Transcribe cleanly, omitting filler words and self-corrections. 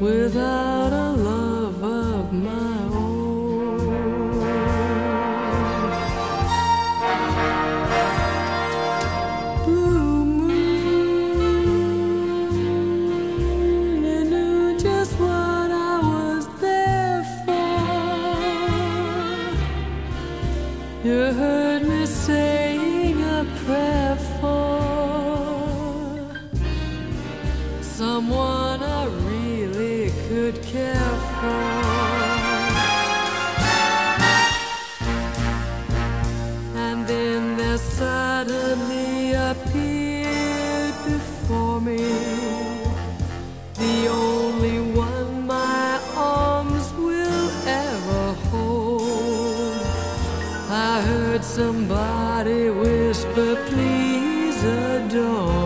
without a love of my own. Blue moon, I knew just what I was there for. You heard me saying a prayer for someone I really could care for. And then there suddenly appeared before me the only one my arms will ever hold. I heard somebody whisper, "Please adore."